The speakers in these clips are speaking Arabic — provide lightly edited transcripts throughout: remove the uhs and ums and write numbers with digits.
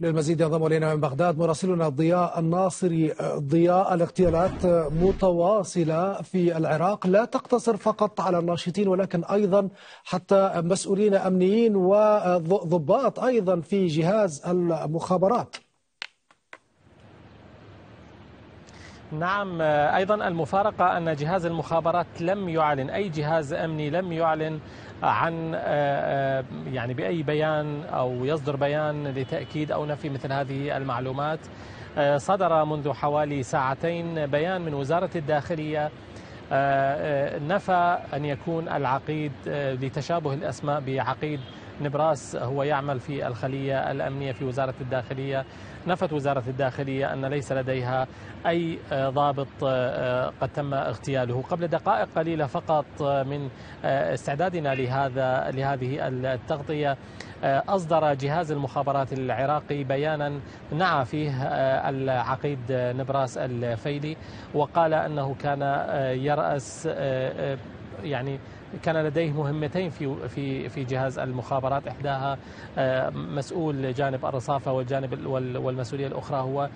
للمزيد ينضم الينا من بغداد مراسلنا الضياء الناصري. ضياء، الاغتيالات متواصله في العراق، لا تقتصر فقط على الناشطين ولكن ايضا حتى مسؤولين امنيين وضباط ايضا في جهاز المخابرات. نعم، أيضا المفارقة أن جهاز المخابرات لم يعلن، أي جهاز أمني لم يعلن عن بأي بيان أو يصدر بيان لتأكيد أو نفي مثل هذه المعلومات. صدر منذ حوالي ساعتين بيان من وزارة الداخلية نفى أن يكون العقيد لتشابه الأسماء بعقيد نبراس هو يعمل في الخلية الأمنية في وزارة الداخلية. نفت وزارة الداخلية أن ليس لديها أي ضابط قد تم اغتياله. قبل دقائق قليلة فقط من استعدادنا لهذه التغطية أصدر جهاز المخابرات العراقي بيانا نعى فيه العقيد نبراس الفيلي، وقال أنه كان يرأس كان لديه مهمتين في جهاز المخابرات، إحداها مسؤول جانب الرصافة والمسؤولية الأخرى هو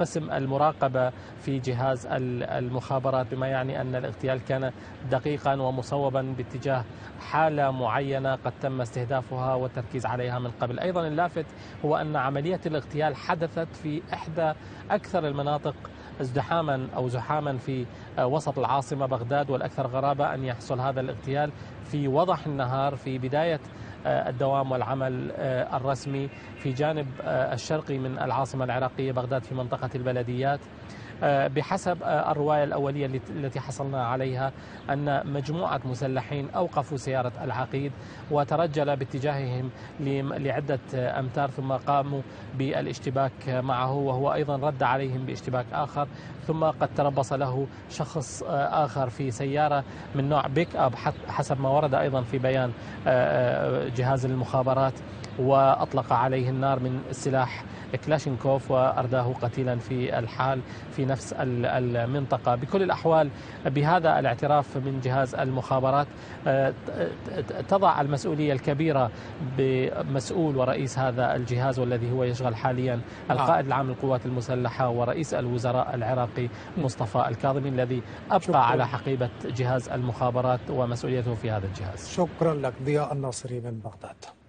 قسم المراقبة في جهاز المخابرات، بما يعني أن الاغتيال كان دقيقا ومصوبا باتجاه حالة معينة قد تم استهدافها والتركيز عليها من قبل. أيضا اللافت هو أن عملية الاغتيال حدثت في إحدى أكثر المناطق زحاما في وسط العاصمة بغداد، والأكثر غرابة أن يحصل هذا الاغتيال في وضح النهار في بداية الدوام والعمل الرسمي في جانب الشرقي من العاصمة العراقية بغداد في منطقة البلديات. بحسب الرواية الأولية التي حصلنا عليها أن مجموعة مسلحين أوقفوا سيارة العقيد وترجل باتجاههم لعدة أمتار، ثم قاموا بالاشتباك معه وهو أيضا رد عليهم باشتباك آخر، ثم قد تربص له شخص آخر في سيارة من نوع بيك أب حسب ما ورد أيضا في بيان جهاز المخابرات، وأطلق عليه النار من سلاح كلاشينكوف وأرداه قتيلا في الحال في نفس المنطقة. بكل الأحوال بهذا الاعتراف من جهاز المخابرات تضع المسؤولية الكبيرة بمسؤول ورئيس هذا الجهاز والذي هو يشغل حاليا القائد العام للقوات المسلحة ورئيس الوزراء العراقي مصطفى الكاظمي الذي أبقى على حقيبة جهاز المخابرات ومسؤوليته في هذا الجهاز. شكرا لك ضياء الناصري من بغداد.